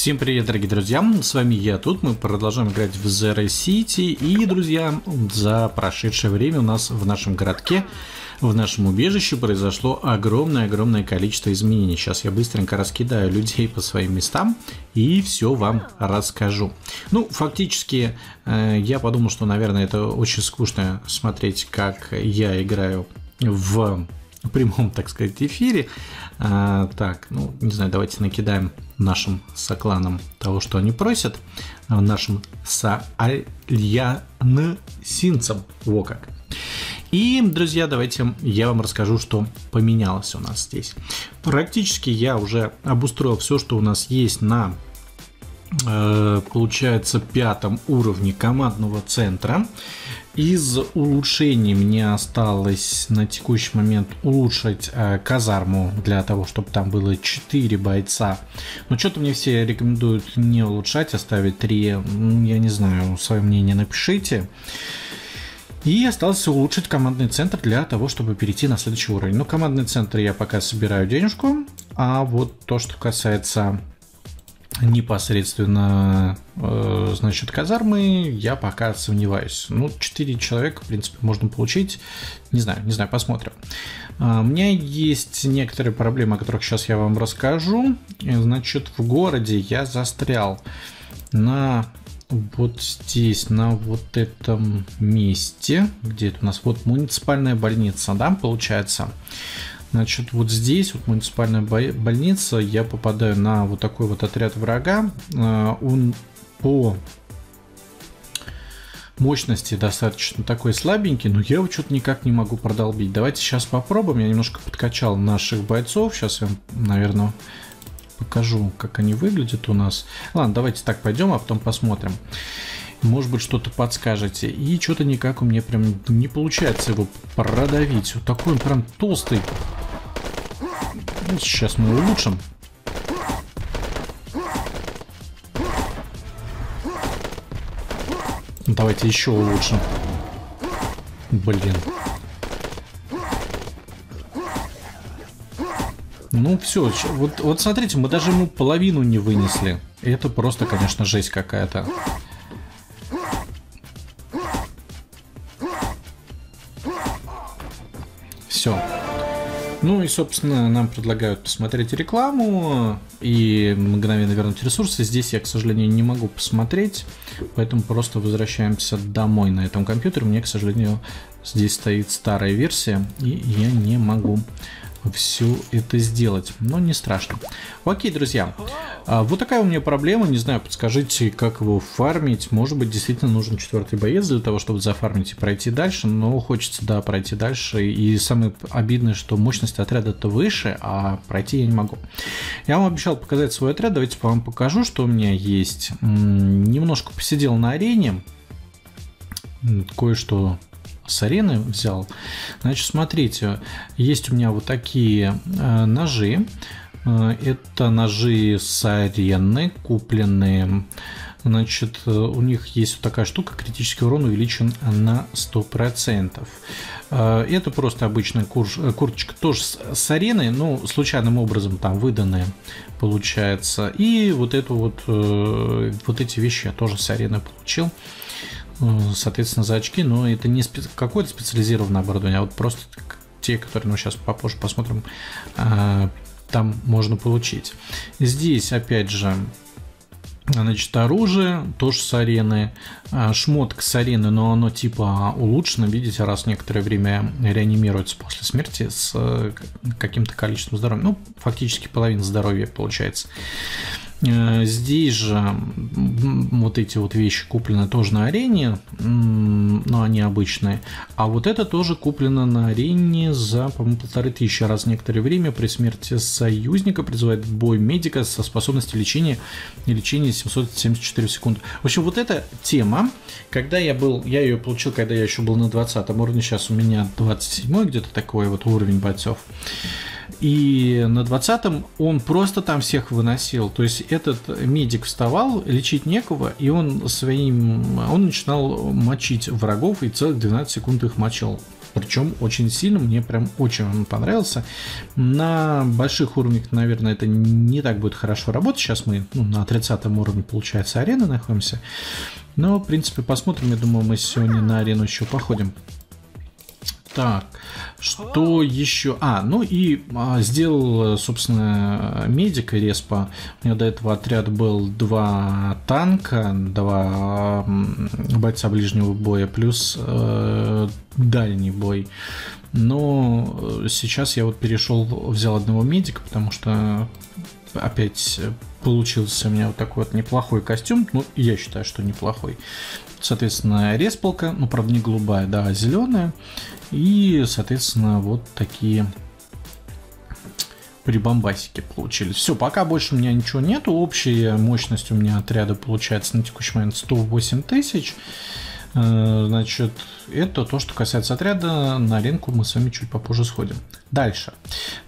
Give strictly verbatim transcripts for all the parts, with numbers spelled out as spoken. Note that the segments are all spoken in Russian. Всем привет, дорогие друзья, с вами я тут, мы продолжаем играть в Zero City. И, друзья, за прошедшее время у нас в нашем городке, в нашем убежище произошло огромное-огромное количество изменений. Сейчас я быстренько раскидаю людей по своим местам и все вам расскажу. Ну, фактически, я подумал, что, наверное, это очень скучно смотреть, как я играю в прямом, так сказать, эфире. А, так, ну, не знаю, давайте накидаем нашим сокланам того, что они просят, нашим соальянсинцам. Во как. И, друзья, давайте я вам расскажу, что поменялось у нас здесь. Практически я уже обустроил все, что у нас есть на, э, получается, пятом уровне командного центра. Из улучшений мне осталось на текущий момент улучшить э, казарму для того, чтобы там было четыре бойца. Но что-то мне все рекомендуют не улучшать, оставить три. Я не знаю, свое мнение напишите. И осталось улучшить командный центр для того, чтобы перейти на следующий уровень. Но командный центр я пока собираю денежку. А вот то, что касается непосредственно, э, значит, казармы, я пока сомневаюсь. Ну, четыре человека, в принципе, можно получить. Не знаю, не знаю, посмотрим. Э, у меня есть некоторые проблемы, о которых сейчас я вам расскажу. Значит, в городе я застрял на вот здесь, на вот этом месте, где это у нас вот муниципальная больница, да, получается. Значит, вот здесь, вот муниципальная больница, я попадаю на вот такой вот отряд врага. Он по мощности достаточно такой слабенький, но я его что-то никак не могу продолбить. Давайте сейчас попробуем. Я немножко подкачал наших бойцов. Сейчас я вам, наверное, покажу, как они выглядят у нас. Ладно, давайте так пойдем, а потом посмотрим. Может быть, что-то подскажете. И что-то никак у меня прям не получается его продавить. Вот такой он прям толстый. Сейчас мы улучшим. Давайте еще улучшим. Блин. Ну все, вот, вот смотрите, мы даже ему половину не вынесли. Это просто, конечно, жесть какая-то. Все. Ну и, собственно, нам предлагают посмотреть рекламу и мгновенно вернуть ресурсы. Здесь я, к сожалению, не могу посмотреть, поэтому просто возвращаемся домой на этом компьютере. У меня, к сожалению, здесь стоит старая версия, и я не могу все это сделать, но не страшно. Окей, друзья, вот такая у меня проблема. Не знаю, подскажите, как его фармить. Может быть, действительно нужен четвертый боец для того, чтобы зафармить и пройти дальше. Но хочется, да, пройти дальше. И самое обидное, что мощность отряда-то выше, а пройти я не могу. Я вам обещал показать свой отряд. Давайте вам покажу, что у меня есть. Немножко посидел на арене, кое-что с арены взял. Значит, смотрите, есть у меня вот такие э, ножи. Э, это ножи с арены, купленные. Значит, э, у них есть вот такая штука, критический урон увеличен на сто процентов. Э, это просто обычная курш, курточка, тоже с, с арены, но случайным образом там выданная, получается. И вот эту вот, э, вот эти вещи я тоже с арены получил. Соответственно, за очки, но это не спе- какое-то специализированное оборудование, а вот просто те, которые мы сейчас попозже посмотрим, э- там можно получить. Здесь, опять же, значит, оружие тоже с арены, шмотка с арены, но оно типа улучшено, видите, раз некоторое время реанимируется после смерти с каким-то количеством здоровья, ну, фактически половина здоровья получается. Здесь же вот эти вот вещи куплены тоже на арене, но они обычные. А вот это тоже куплено на арене за, по-моему, полторы тысячи раз в некоторое время. При смерти союзника призывает в бой медика со способностью лечения и лечения семьсот семьдесят четыре секунды. В общем, вот эта тема, когда я был, я ее получил, когда я еще был на двадцатом уровне, сейчас у меня двадцать седьмой где-то такой вот уровень бойцов. И на двадцатом он просто там всех выносил. То есть этот медик вставал, лечить некого, и он своим... Он начинал мочить врагов, и целых двенадцать секунд их мочил. причем очень сильно, мне прям очень он понравился. На больших уровнях, наверное, это не так будет хорошо работать. Сейчас мы ну, на тридцатом уровне, получается, арены находимся. Но, в принципе, посмотрим. Я думаю, мы сегодня на арену еще походим. Так, что еще? А, ну и а, сделал, собственно, медика респа. У меня до этого отряд был два танка, два бойца ближнего боя, плюс э, дальний бой. Но сейчас я вот перешел, взял одного медика, потому что опять получился у меня вот такой вот неплохой костюм. Ну, я считаю, что неплохой. Соответственно, респалка, ну, правда, не голубая, да, а зеленая. И, соответственно, вот такие прибамбасики получились. Все, пока больше у меня ничего нету. Общая мощность у меня отряда получается на текущий момент сто восемь тысяч. Значит, это то, что касается отряда. На рынку мы с вами чуть попозже сходим. Дальше.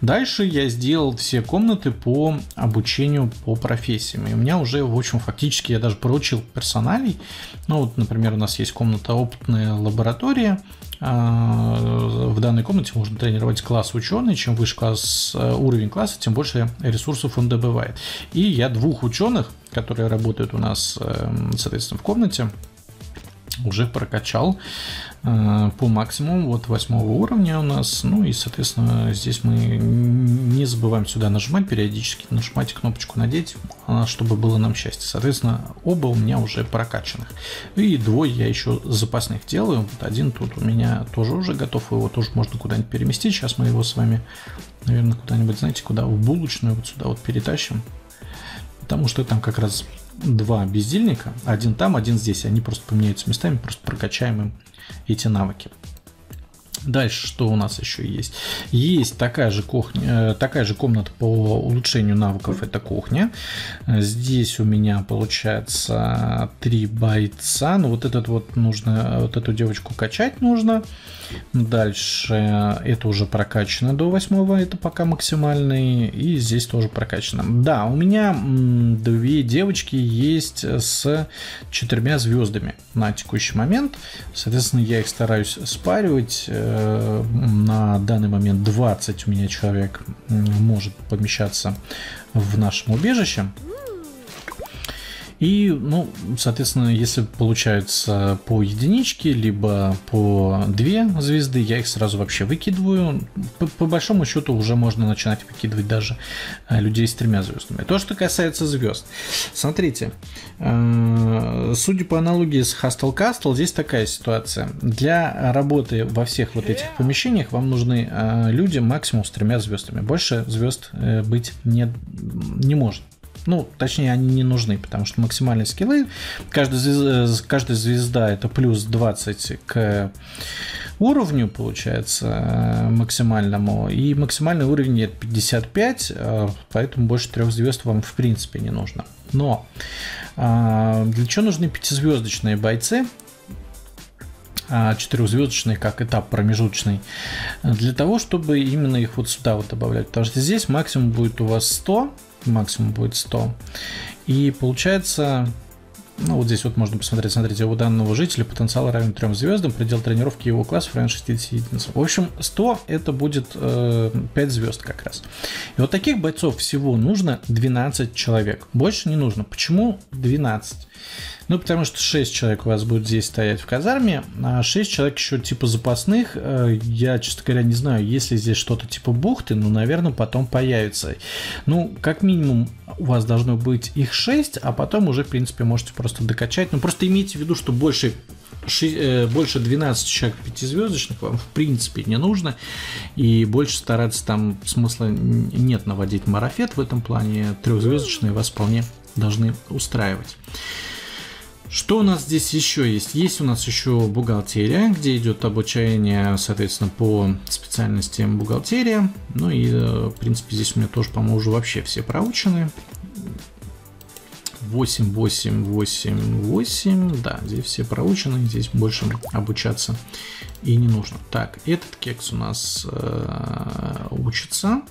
Дальше я сделал все комнаты по обучению по профессиям. И у меня уже, в общем, фактически я даже проучил персоналей. Ну, вот, например, у нас есть комната опытная лаборатория. В данной комнате можно тренировать класс ученый. Чем выше класс, уровень класса, тем больше ресурсов он добывает. И я двух ученых, которые работают у нас, соответственно, в комнате, уже прокачал э, по максимуму, вот восьмого уровня у нас. Ну и, соответственно, здесь мы не забываем сюда нажимать, периодически нажимать кнопочку «Надеть», чтобы было нам счастье. Соответственно, оба у меня уже прокачанных. И двое я еще запасных делаю. Вот один тут у меня тоже уже готов, его тоже можно куда-нибудь переместить. Сейчас мы его с вами, наверное, куда-нибудь, знаете, куда? В булочную вот сюда вот перетащим. Потому что там как раз два бездельника, один там, один здесь. Они просто поменяются местами, просто прокачаем им эти навыки. Дальше, что у нас еще есть? Есть такая же, кухня, такая же комната по улучшению навыков, это кухня. Здесь у меня получается три бойца. Ну, вот этот вот нужно, вот эту девочку качать нужно. Дальше это уже прокачано до восьмого, это пока максимальный. И здесь тоже прокачано. Да, у меня две девочки есть с четырьмя звездами на текущий момент. Соответственно, я их стараюсь спаривать. На данный момент двадцать у меня человек может помещаться в нашем убежище. И, ну, соответственно, если получается по единичке, либо по две звезды, я их сразу вообще выкидываю. По, по большому счету уже можно начинать выкидывать даже людей с тремя звездами. То, что касается звезд. Смотрите, э, судя по аналогии с Hustle Castle, здесь такая ситуация. Для работы во всех вот этих помещениях вам нужны э, люди максимум с тремя звездами. Больше звезд э, быть не, не может. Ну, точнее, они не нужны, потому что максимальные скиллы, каждая звезда, каждая звезда это плюс двадцать к уровню, получается, максимальному. И максимальный уровень это пятьдесят пять, поэтому больше трех звезд вам в принципе не нужно. Но для чего нужны пятизвездочные бойцы? Четырехзвездочный как этап промежуточный, для того, чтобы именно их вот сюда вот добавлять. Потому что здесь максимум будет у вас сто. Максимум будет сто. И получается, ну вот здесь вот можно посмотреть, смотрите, у данного жителя потенциал равен трем звездам, предел тренировки его классов равен шестидесяти единиц. В общем, сто это будет э, пять звезд как раз. И вот таких бойцов всего нужно двенадцать человек. Больше не нужно. Почему двенадцать? Ну, потому что шесть человек у вас будет здесь стоять в казарме, а шесть человек еще типа запасных. Я, честно говоря, не знаю, есть ли здесь что-то типа бухты, но, наверное, потом появится. Ну, как минимум, у вас должно быть их шесть, а потом уже, в принципе, можете просто докачать. Ну, просто имейте в виду, что больше... больше двенадцати человек пятизвездочных вам в принципе не нужно, и больше стараться там смысла нет наводить марафет в этом плане. Трехзвездочные вас вполне должны устраивать. Что у нас здесь еще есть? Есть у нас еще бухгалтерия, где идет обучение, соответственно, по специальности бухгалтерия. Ну и, в принципе, здесь у меня тоже, по-моему, уже вообще все проучены. восемь, восемь, восемь, восемь, да, здесь все проучены, здесь больше обучаться и не нужно. Так, этот кекс у нас э, учится,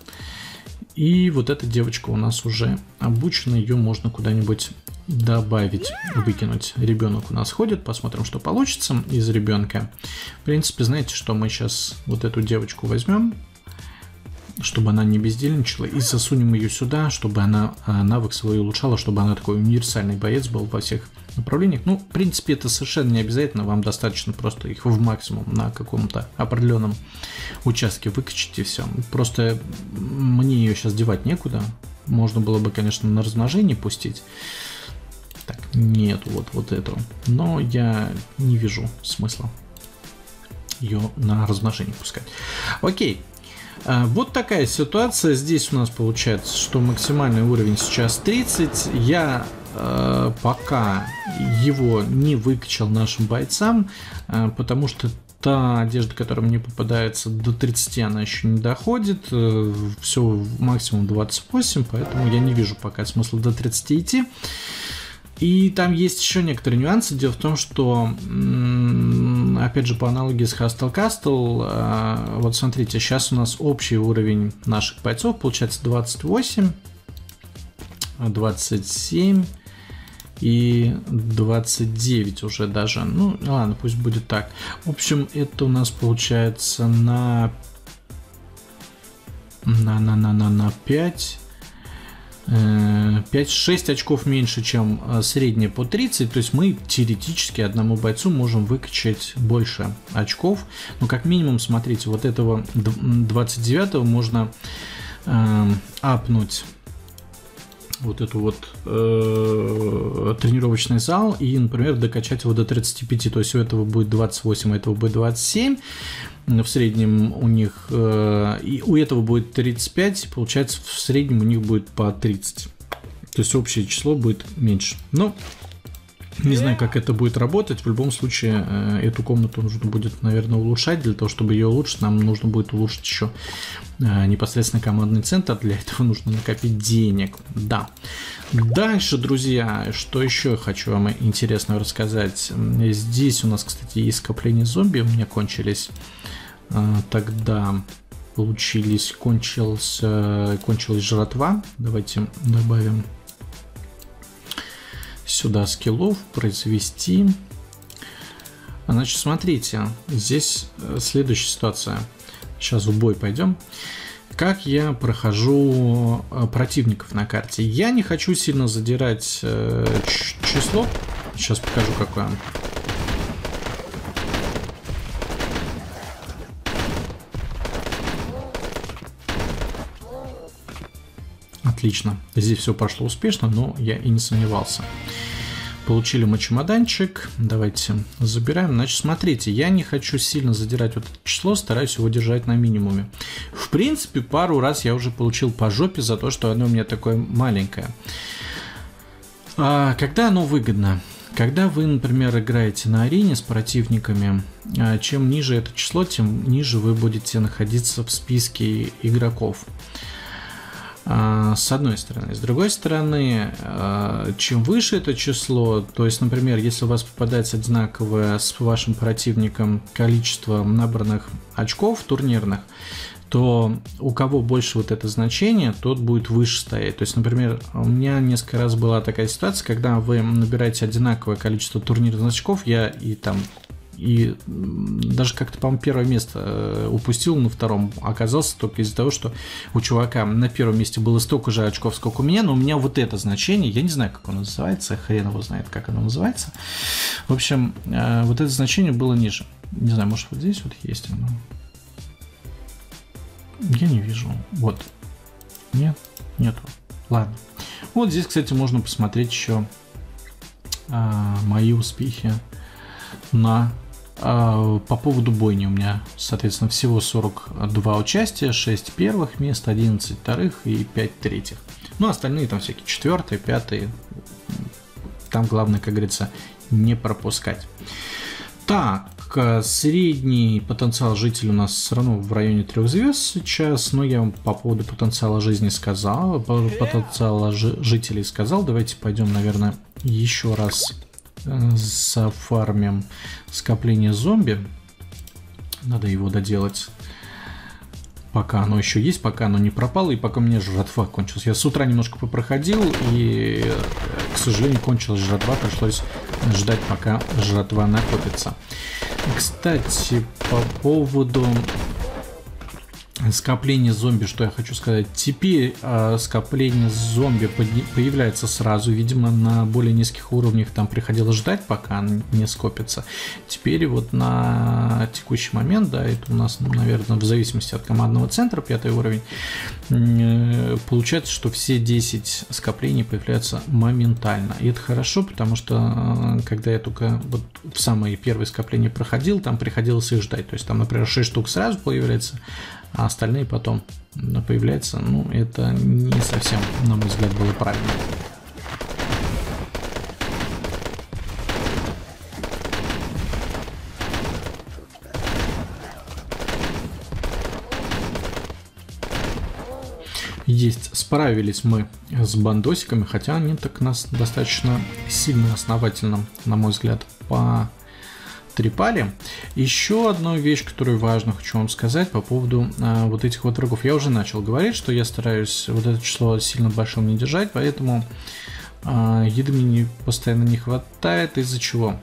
и вот эта девочка у нас уже обучена, ее можно куда-нибудь добавить, выкинуть. Ребенок у нас ходит, посмотрим, что получится из ребенка. В принципе, знаете, что мы сейчас вот эту девочку возьмем, чтобы она не бездельничала, и засунем ее сюда, чтобы она навык свой улучшала, чтобы она такой универсальный боец был во всех направлениях. Ну, в принципе, это совершенно не обязательно, вам достаточно просто их в максимум на каком-то определенном участке выкачать и все. Просто мне ее сейчас девать некуда, можно было бы, конечно, на размножение пустить. Так, нет, вот, вот этого, но я не вижу смысла ее на размножение пускать. Окей. Вот такая ситуация. Здесь у нас получается, что максимальный уровень сейчас тридцать. Я э, пока его не выкачал нашим бойцам, э, потому что та одежда, которая мне попадается, до тридцати она еще не доходит. Э, все максимум двадцать восемь, поэтому я не вижу пока смысла до тридцати идти. И там есть еще некоторые нюансы. Дело в том, что, опять же, по аналогии с Hustle Castle, вот смотрите, сейчас у нас общий уровень наших бойцов получается двадцать восемь, двадцать семь и двадцать девять уже даже. Ну, ладно, пусть будет так. В общем, это у нас получается на, на, на, на, на, на пять... пять-шесть очков меньше, чем средняя по тридцать, то есть мы теоретически одному бойцу можем выкачать больше очков, но как минимум, смотрите, вот этого двадцать девятого можно э, апнуть вот эту вот э, тренировочный зал и, например, докачать его до тридцати пяти, то есть у этого будет двадцать восемь, у этого будет двадцать семь, в среднем у них, э, и у этого будет тридцать пять, получается в среднем у них будет по тридцать, то есть общее число будет меньше. Но не знаю, как это будет работать. В любом случае, э, эту комнату нужно будет, наверное, улучшать. Для того, чтобы ее улучшить, нам нужно будет улучшить еще э, непосредственно командный центр. Для этого нужно накопить денег. Да. Дальше, друзья, что еще хочу вам интересно рассказать. Здесь у нас, кстати, есть скопление зомби. У меня кончились э, тогда... Получились, кончился, кончилась жратва. Давайте добавим... сюда скиллов, произвести. Значит, смотрите, здесь следующая ситуация. Сейчас в бой пойдем. Как я прохожу противников на карте? Я не хочу сильно задирать э, число. Сейчас покажу, какое. Отлично. Здесь все пошло успешно, но я и не сомневался. Получили мы чемоданчик. Давайте забираем. Значит, смотрите, я не хочу сильно задирать вот это число, стараюсь его держать на минимуме. В принципе, пару раз я уже получил по жопе за то, что оно у меня такое маленькое. А когда оно выгодно? Когда вы, например, играете на арене с противниками, чем ниже это число, тем ниже вы будете находиться в списке игроков. С одной стороны. С другой стороны, чем выше это число, то есть, например, если у вас попадается одинаковое с вашим противником количество набранных очков турнирных, то у кого больше вот это значение, тот будет выше стоять. То есть, например, у меня несколько раз была такая ситуация, когда вы набираете одинаковое количество турнирных очков, я и там... И даже как-то, по-моему, первое место упустил, на втором оказался только из-за того, что у чувака на первом месте было столько же очков, сколько у меня, но у меня вот это значение, я не знаю, как оно называется, хрен его знает, как оно называется. В общем, вот это значение было ниже. Не знаю, может, вот здесь вот есть оно? Я не вижу. Вот. Нет? Нету. Ладно. Вот здесь, кстати, можно посмотреть еще мои успехи на... По поводу бойни у меня, соответственно, всего сорок два участия, шесть первых мест, одиннадцать вторых и пять третьих. Ну, остальные там всякие четвертые, пятые. Там главное, как говорится, не пропускать. Так, средний потенциал жителей у нас все равно в районе трех звезд сейчас. Но я вам по поводу потенциала жизни сказал, потенциала жителей сказал. Давайте пойдем, наверное, еще раз зафармим скопление зомби. Надо его доделать. Пока оно еще есть, пока оно не пропало и пока у меня жратва кончилась. Я с утра немножко попроходил и, к сожалению, кончилась жратва. Пришлось ждать, пока жратва накопится. Кстати, по поводу скопления зомби, что я хочу сказать. Теперь э, скопление зомби появляется сразу. Видимо, на более низких уровнях там приходилось ждать, пока не скопится. Теперь вот на текущий момент, да, это у нас, ну, наверное, в зависимости от командного центра, пятый уровень, э, получается, что все десять скоплений появляются моментально. И это хорошо, потому что э, когда я только вот в самые первые скопления проходил, там приходилось их ждать. То есть там, например, шесть штук сразу появляется, а остальные потом появляются. Ну, это не совсем, на мой взгляд, было правильно. Есть, справились мы с бандосиками, хотя они так нас достаточно сильно, основательно, на мой взгляд, по... трепали. Еще одну вещь, которую важно хочу вам сказать по поводу э, вот этих вот врагов. Я уже начал говорить, что я стараюсь вот это число сильно большим не держать, поэтому э, еды мне постоянно не хватает, из-за чего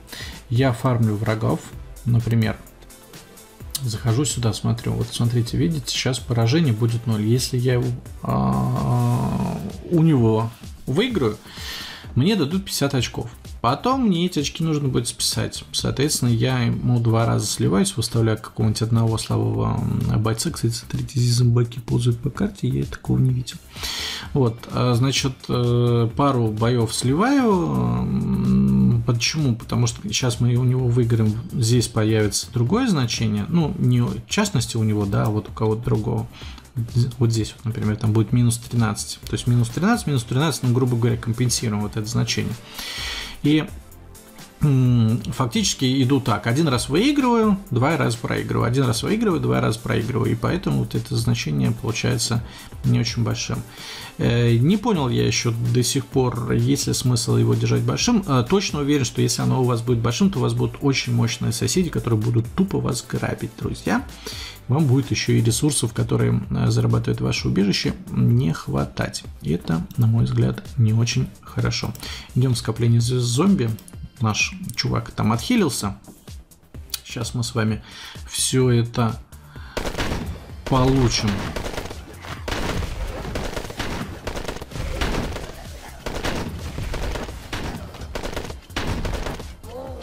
я фармлю врагов. Например, захожу сюда, смотрю, вот смотрите, видите, сейчас поражение будет ноль. Если я его, э, у него выиграю, мне дадут пятьдесят очков. Потом мне эти очки нужно будет списать. Соответственно, я ему два раза сливаюсь, выставляю какого-нибудь одного слабого бойца. Кстати, смотрите, здесь зомбаки ползают по карте, я такого не видел. Вот, значит, пару боев сливаю. Почему? Потому что сейчас мы у него выиграем. Здесь появится другое значение. Ну, не в частности у него, да, а вот у кого-то другого. Вот здесь, вот, например, там будет минус тринадцать. То есть минус тринадцать, минус тринадцать, ну, грубо говоря, компенсируем вот это значение. И фактически иду так. Один раз выигрываю, два раза проигрываю. Один раз выигрываю, два раза проигрываю. И поэтому вот это значение получается не очень большим. Не понял я еще до сих пор, есть ли смысл его держать большим. Точно уверен, что если оно у вас будет большим, то у вас будут очень мощные соседи, которые будут тупо вас грабить, друзья. Вам будет еще и ресурсов, которые зарабатывает ваше убежище, не хватать. И это, на мой взгляд, не очень хорошо. Идем в скопление зомби. Наш чувак там отхилился. Сейчас мы с вами все это получим.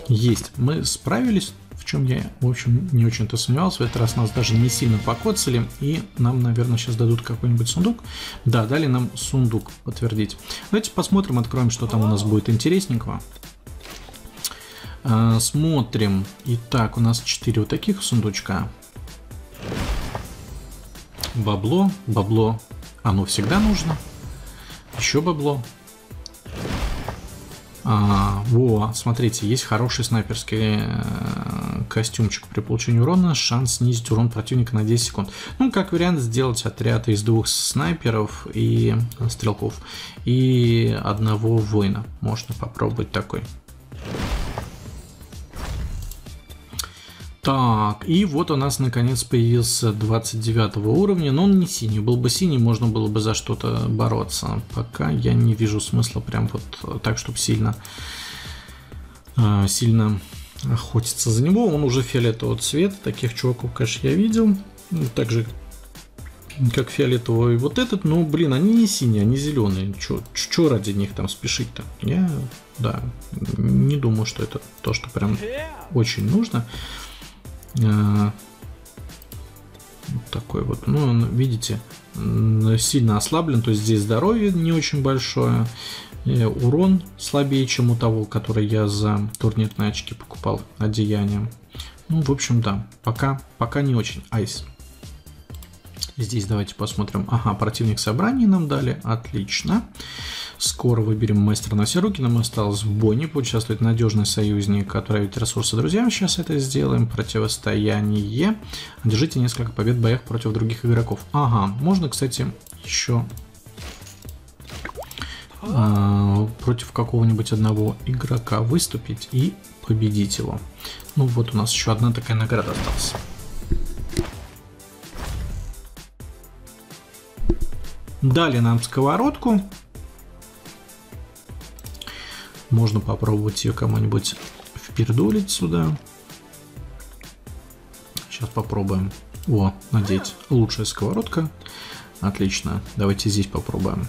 Есть, мы справились. В чем я, в общем, не очень-то сомневался. В этот раз нас даже не сильно покоцали. И нам, наверное, сейчас дадут какой-нибудь сундук. Да, дали нам сундук, подтвердить. Давайте посмотрим, откроем, что там у нас будет интересненького. Смотрим. Итак, у нас четыре вот таких сундучка. Бабло, бабло. Оно всегда нужно. Еще бабло. А, во, смотрите, есть хороший снайперский костюмчик. При получении урона шанс снизить урон противника на десять секунд. Ну, как вариант, сделать отряд из двух снайперов и стрелков. И одного воина. Можно попробовать такой. Так, и вот у нас наконец появился двадцать девятого уровня, но он не синий. Был бы синий, можно было бы за что-то бороться. Пока я не вижу смысла прям вот так, чтобы сильно, сильно охотиться за него. Он уже фиолетового цвета, таких чуваков, конечно, я видел. Так же, как фиолетовый вот этот, но, блин, они не синие, они зеленые. Чё ради них там спешить-то? Я, да, не думаю, что это то, что прям очень нужно. Вот такой вот, ну, он, видите, сильно ослаблен, то есть здесь здоровье не очень большое, урон слабее, чем у того, который я за турнирные очки покупал одеянием. Ну, в общем, да, пока, пока не очень. Айс. Здесь давайте посмотрим. Ага, противник собрания нам дали. Отлично. Скоро выберем мастера на все руки. Нам осталось в бойне поучаствовать. Надежный союзник. Отправить ресурсы друзьям. Сейчас это сделаем. Противостояние. Одержите несколько побед в боях против других игроков. Ага, можно, кстати, еще э, против какого-нибудь одного игрока выступить и победить его. Ну вот у нас еще одна такая награда осталась. Дали нам сковородку. Можно попробовать ее кому-нибудь впердулить сюда. Сейчас попробуем. О, надеть. Лучшая сковородка. Отлично. Давайте здесь попробуем.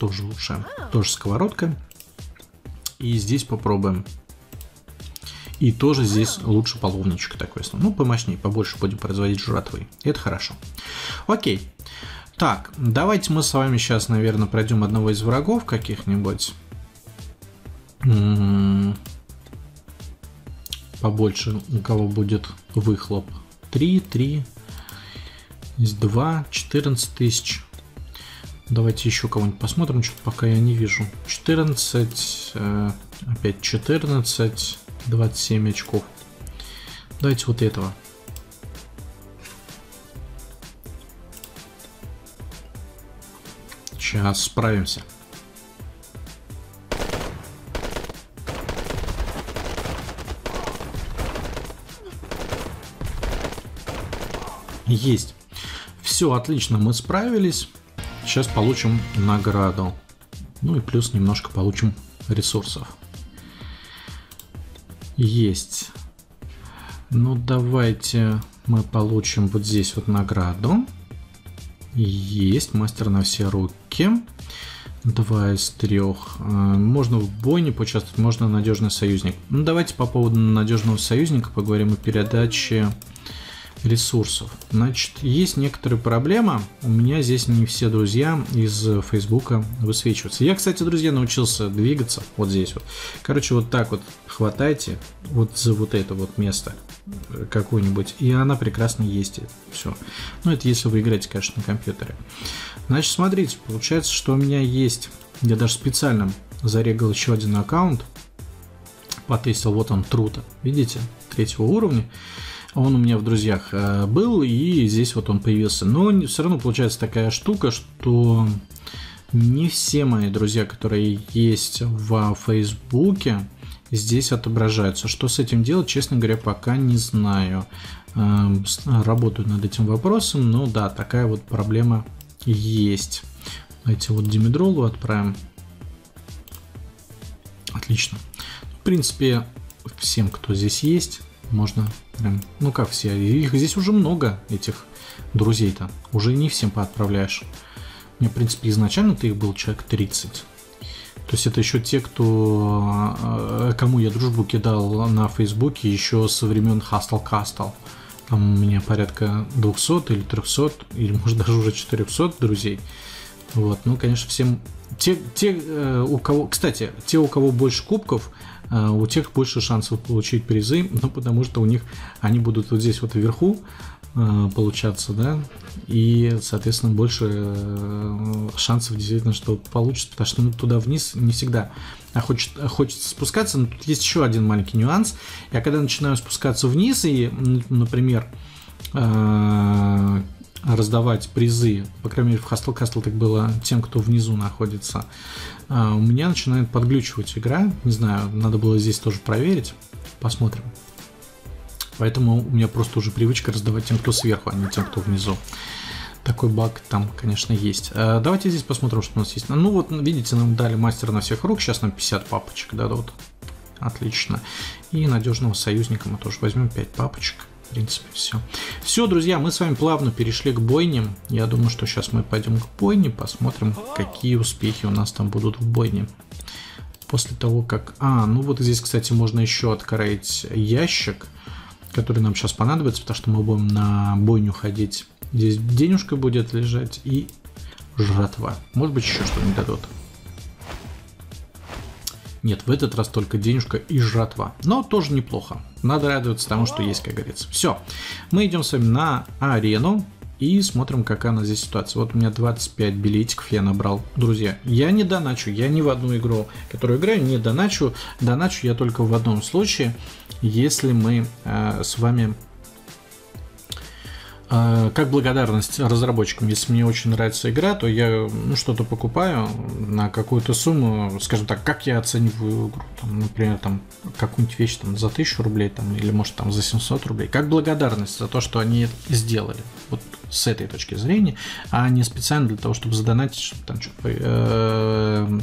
Тоже лучше. Тоже сковородка. И здесь попробуем. И тоже здесь лучше половничек такой. Ну, помощнее, побольше будем производить жратвы. Это хорошо. Окей. Так, давайте мы с вами сейчас, наверное, пройдем одного из врагов каких-нибудь. Побольше у кого будет выхлоп. три, три. Здесь два, четырнадцать тысяч. Давайте еще кого-нибудь посмотрим, что-то пока я не вижу. четырнадцать, опять четырнадцать, двадцать семь очков. Давайте вот этого. Сейчас справимся. Есть. Все, отлично, мы справились. Сейчас получим награду. Ну и плюс немножко получим ресурсов. Есть. Ну давайте мы получим вот здесь вот награду. Есть. Мастер на все руки. Два из трех. Можно в бойне поучаствовать, можно надежный союзник. Ну давайте по поводу надежного союзника поговорим о передаче ресурсов. Значит, есть некоторые проблемы. У меня здесь не все друзья из Фейсбука высвечиваются. Я, кстати, друзья, научился двигаться вот здесь вот. Короче, вот так вот хватайте вот за вот это вот место какое-нибудь, и она прекрасно есть. Все. Ну, это если вы играете, конечно, на компьютере. Значит, смотрите, получается, что у меня есть... Я даже специально зарегал еще один аккаунт. Потестил, вот он, Трута. Видите? Третьего уровня. Он у меня в друзьях был, и здесь вот он появился. Но все равно получается такая штука, что не все мои друзья, которые есть во Фейсбуке, здесь отображаются. Что с этим делать, честно говоря, пока не знаю. Работаю над этим вопросом, но да, такая вот проблема есть. Давайте вот Димедролу отправим. Отлично. В принципе, всем, кто здесь есть, можно прям, ну как все, их здесь уже много, этих друзей-то, уже не всем поотправляешь. У меня, в принципе, изначально-то их был человек тридцать. То есть это еще те, кто, кому я дружбу кидал на Фейсбуке еще со времен Hustle Castle. Там у меня порядка двухсот или трехсот, или может даже уже четырехсот друзей. Вот, ну, конечно, всем... Те, те, у кого... Кстати, те, у кого больше кубков, у тех больше шансов получить призы, ну, потому что у них они будут вот здесь вот вверху получаться, да, и, соответственно, больше шансов действительно, что получится, потому что ну, туда вниз не всегда а хочет, хочется спускаться, но тут есть еще один маленький нюанс. Я когда начинаю спускаться вниз и, например, раздавать призы, по крайней мере в Hustle Castle так было, тем, кто внизу находится, у меня начинает подглючивать игра, не знаю, надо было здесь тоже проверить, посмотрим. Поэтому у меня просто уже привычка раздавать тем, кто сверху, а не тем, кто внизу. Такой баг там, конечно, есть. Давайте здесь посмотрим, что у нас есть. Ну вот, видите, нам дали мастера на всех рук, сейчас нам пятьдесят папочек дадут. Отлично. И надежного союзника мы тоже возьмем пять папочек. В принципе, все. Все, друзья, мы с вами плавно перешли к бойне. Я думаю, что сейчас мы пойдем к бойне, посмотрим, какие успехи у нас там будут в бойне. После того, как... А, ну вот здесь, кстати, можно еще открыть ящик, который нам сейчас понадобится, потому что мы будем на бойню ходить. Здесь денежка будет лежать и жратва. Может быть, еще что-нибудь дадут. Нет, в этот раз только денежка и жратва. Но тоже неплохо. Надо радоваться тому, что есть, как говорится. Все. Мы идем с вами на арену и смотрим, какая у нас здесь ситуация. Вот у меня двадцать пять билетиков я набрал. Друзья, я не доначу. Я ни в одну игру, которую играю, не доначу. Доначу я только в одном случае, если мы э, с вами... Как благодарность разработчикам, если мне очень нравится игра, то я ну, что-то покупаю на какую-то сумму, скажем так, как я оцениваю игру, там, например, там какую-нибудь вещь там, за тысячу рублей там, или может там за семьсот рублей, как благодарность за то, что они это сделали. Вот с этой точки зрения, а не специально для того, чтобы задонатить, чтобы там что-то э,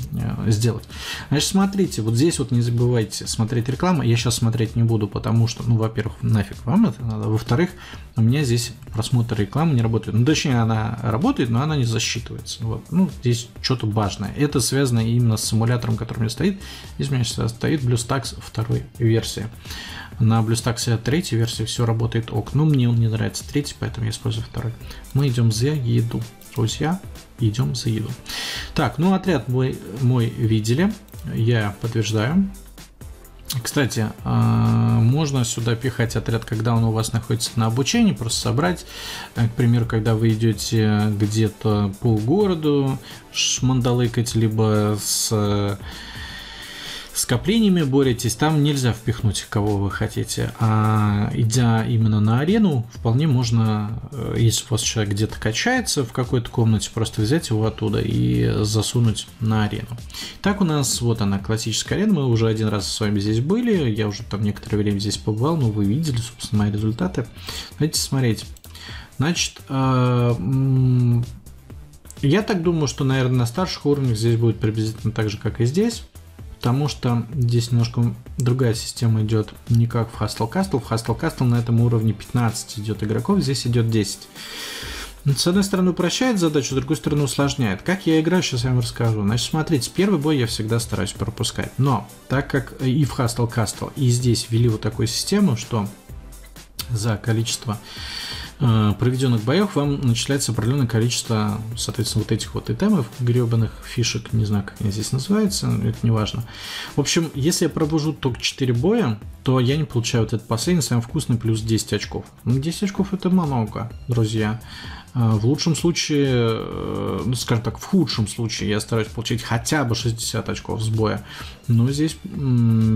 сделать. Значит, смотрите, вот здесь вот не забывайте смотреть рекламу. Я сейчас смотреть не буду, потому что, ну, во-первых, нафиг вам это надо. Во-вторых, у меня здесь просмотр рекламы не работает. Ну, точнее, она работает, но она не засчитывается. Вот. Ну, здесь что-то важное. Это связано именно с симулятором, который у меня стоит. Здесь у меня сейчас стоит Bluestacks второй версии. На Bluestacks третьей версии все работает ок. Но мне он не нравится третий, поэтому я использую второй. Мы идем за еду. Друзья, идем за еду. Так, ну отряд мой, мой видели. Я подтверждаю. Кстати, можно сюда пихать отряд, когда он у вас находится на обучении, просто собрать, к примеру, когда вы идете где-то по городу шмандалыкать, либо с скоплениями боретесь, там нельзя впихнуть, кого вы хотите. А идя именно на арену, вполне можно, если у вас человек где-то качается в какой-то комнате, просто взять его оттуда и засунуть на арену. Так у нас вот она, классическая арена. Мы уже один раз с вами здесь были. Я уже там некоторое время здесь побывал, но вы видели, собственно, мои результаты. Давайте смотреть. Значит, я так думаю, что, наверное, на старших уровнях здесь будет приблизительно так же, как и здесь. Потому что здесь немножко другая система идет, не как в Hustle Castle. В Hustle Castle на этом уровне пятнадцать идет игроков, здесь идет десять. С одной стороны упрощает задачу, с другой стороны усложняет. Как я играю, сейчас я вам расскажу. Значит, смотрите, первый бой я всегда стараюсь пропускать. Но так как и в Hustle Castle, и здесь ввели вот такую систему, что за количество проведенных боев вам начисляется определенное количество, соответственно, вот этих вот итемов, гребаных фишек, не знаю, как они здесь называются, это не важно. В общем, если я пробужу только четыре боя, то я не получаю вот этот последний, самый вкусный, плюс десять очков. десять очков это много, друзья. В лучшем случае, ну, скажем так, в худшем случае я стараюсь получить хотя бы шестьдесят очков с боя. Но здесь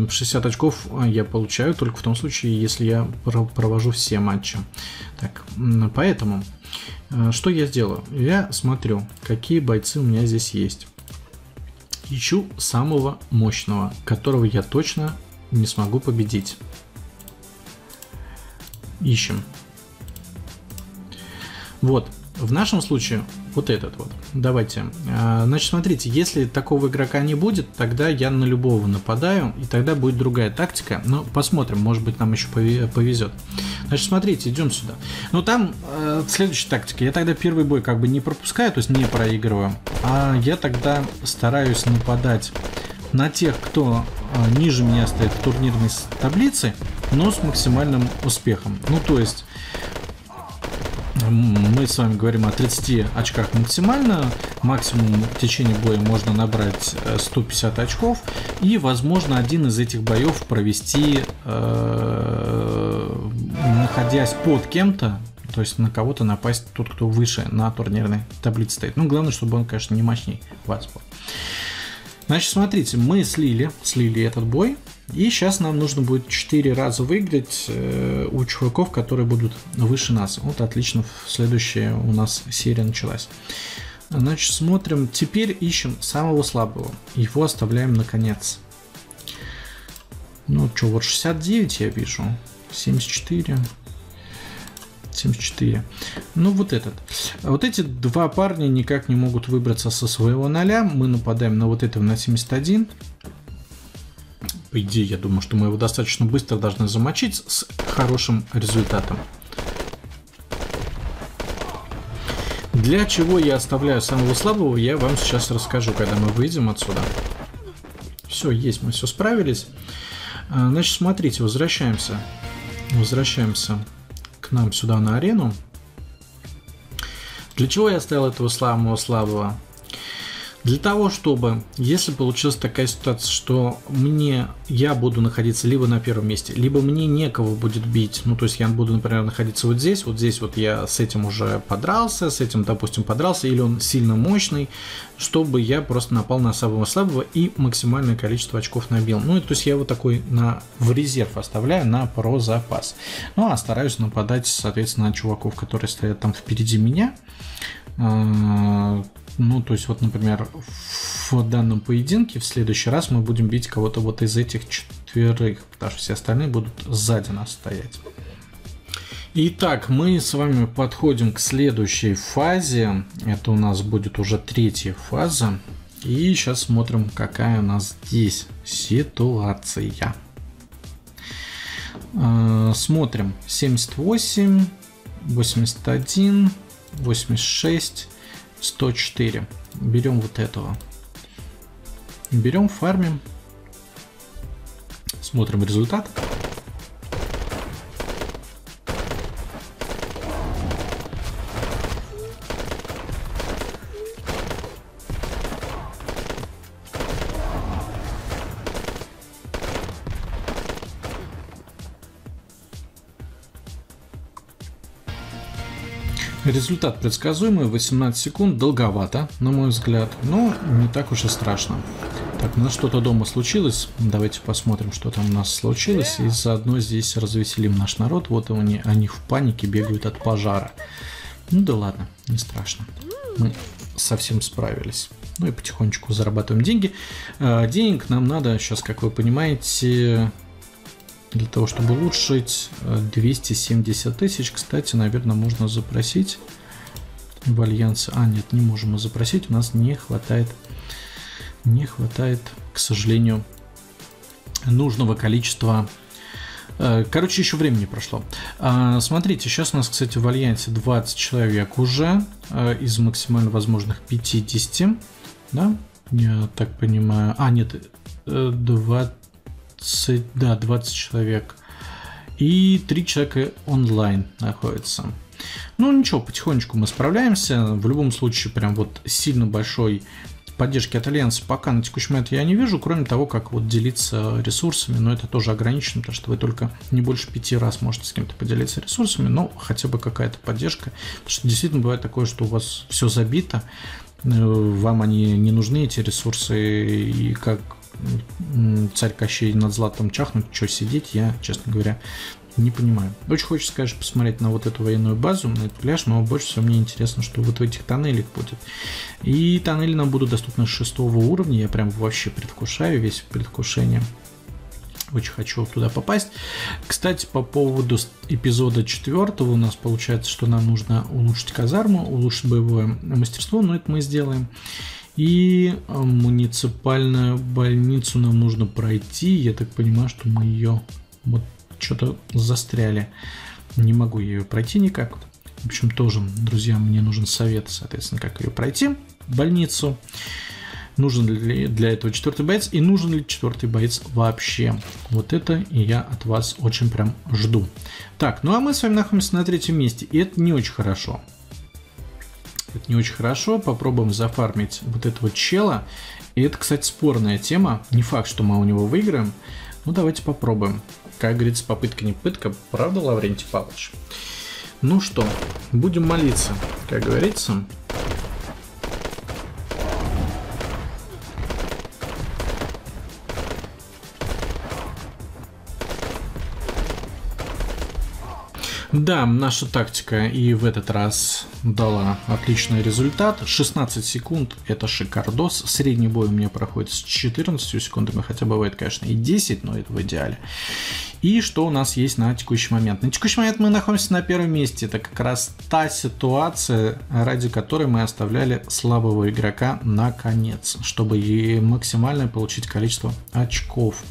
шестьдесят очков я получаю только в том случае, если я провожу все матчи. Так, поэтому, что я сделаю? Я смотрю, какие бойцы у меня здесь есть. Ищу самого мощного, которого я точно не смогу победить. Ищем. Вот, в нашем случае вот этот вот. Давайте. Значит, смотрите, если такого игрока не будет, тогда я на любого нападаю, и тогда будет другая тактика. Но посмотрим, может быть, нам еще повезет. Значит, смотрите, идем сюда. Но там э, следующая тактика. Я тогда первый бой как бы не пропускаю, то есть не проигрываю, а я тогда стараюсь нападать на тех, кто э, ниже меня стоит в турнирной таблице, но с максимальным успехом. Ну, то есть мы с вами говорим о тридцати очках максимально. Максимум в течение боя можно набрать сто пятьдесят очков. И, возможно, один из этих боев провести, э, находясь под кем-то. То есть на кого-то напасть, тот, кто выше на турнирной таблице стоит. Ну, главное, чтобы он, конечно, не мощней вас был. Значит, смотрите, мы слили, слили этот бой. И сейчас нам нужно будет четыре раза выиграть э, у чуваков, которые будут выше нас. Вот отлично, следующая у нас серия началась. Значит, смотрим. Теперь ищем самого слабого. Его оставляем на конец. Ну, что, вот шестьдесят девять я вижу. семьдесят четыре. семьдесят четыре. Ну, вот этот. Вот эти два парня никак не могут выбраться со своего ноля. Мы нападаем на вот этого на семьдесят один. По идее, я думаю, что мы его достаточно быстро должны замочить с хорошим результатом. Для чего я оставляю самого слабого, я вам сейчас расскажу, когда мы выйдем отсюда. Все, есть, мы все справились. Значит, смотрите, возвращаемся. Возвращаемся к нам сюда на арену. Для чего я оставил этого самого слабого? Для того, чтобы, если получилась такая ситуация, что мне, я буду находиться либо на первом месте, либо мне некого будет бить, ну, то есть я буду, например, находиться вот здесь, вот здесь вот я с этим уже подрался, с этим, допустим, подрался, или он сильно мощный, чтобы я просто напал на самого слабого и максимальное количество очков набил. Ну, и то есть я вот такой на, в резерв оставляю на про запас. Ну, а стараюсь нападать, соответственно, на чуваков, которые стоят там впереди меня. Ну, то есть, вот, например, в данном поединке в следующий раз мы будем бить кого-то вот из этих четверых, потому что все остальные будут сзади нас стоять. Итак, мы с вами подходим к следующей фазе. Это у нас будет уже третья фаза. И сейчас смотрим, какая у нас здесь ситуация. Смотрим семьдесят восемь, восемьдесят один, восемьдесят шесть, сто четыре. Берем вот этого. Берем, фармим. Смотрим результат. Результат предсказуемый, восемнадцать секунд, долговато, на мой взгляд, но не так уж и страшно. Так, у нас что-то дома случилось, давайте посмотрим, что там у нас случилось, и заодно здесь развеселим наш народ. Вот они, они в панике бегают от пожара. Ну да ладно, не страшно, мы совсем справились. Ну и потихонечку зарабатываем деньги. Денег нам надо сейчас, как вы понимаете, для того, чтобы улучшить, двести семьдесят тысяч. Кстати, наверное, можно запросить в альянсе. А, нет, не можем мы запросить. У нас не хватает, не хватает, к сожалению, нужного количества. Короче, еще времени прошло. Смотрите, сейчас у нас, кстати, в альянсе двадцать человек уже из максимально возможных пятидесяти. Да? Я так понимаю. А, нет, двадцать. Да, двадцать человек. И три человека онлайн находятся. Ну ничего, потихонечку мы справляемся. В любом случае, прям вот сильно большой поддержки от альянса пока на текущий момент я не вижу, кроме того, как вот делиться ресурсами. Но это тоже ограничено, потому что вы только не больше пяти раз можете с кем-то поделиться ресурсами. Но хотя бы какая-то поддержка. Потому что действительно бывает такое, что у вас все забито. Вам они не нужны, эти ресурсы. И как царь Кощей над златом чахнуть, что сидеть, я, честно говоря, не понимаю. Очень хочется, конечно, посмотреть на вот эту военную базу, на этот пляж, но больше всего мне интересно, что вот в этих тоннелях будет. И тоннели нам будут доступны с шестого уровня, я прям вообще предвкушаю, весь в предвкушении. Очень хочу туда попасть. Кстати, по поводу эпизода четвертого у нас получается, что нам нужно улучшить казарму, улучшить боевое мастерство, но это мы сделаем. И муниципальную больницу нам нужно пройти. Я так понимаю, что мы ее вот что-то застряли. Не могу ее пройти никак. В общем, тоже, друзья, мне нужен совет, соответственно, как ее пройти. Больницу. Нужен ли для этого четвертый боец? И нужен ли четвертый боец вообще? Вот это я от вас очень прям жду. Так, ну а мы с вами находимся на третьем месте. И это не очень хорошо. Это не очень хорошо. Попробуем зафармить вот этого чела. И это, кстати, спорная тема. Не факт, что мы у него выиграем. Ну, давайте попробуем. Как говорится, попытка не пытка. Правда, Лаврентий Павлович? Ну что, будем молиться, как говорится. Да, наша тактика и в этот раз дала отличный результат. шестнадцать секунд – это шикардос. Средний бой у меня проходит с четырнадцатью секундами, хотя бывает, конечно, и десять, но это в идеале. И что у нас есть на текущий момент? На текущий момент мы находимся на первом месте. Это как раз та ситуация, ради которой мы оставляли слабого игрока на конец, чтобы и максимально получить количество очков.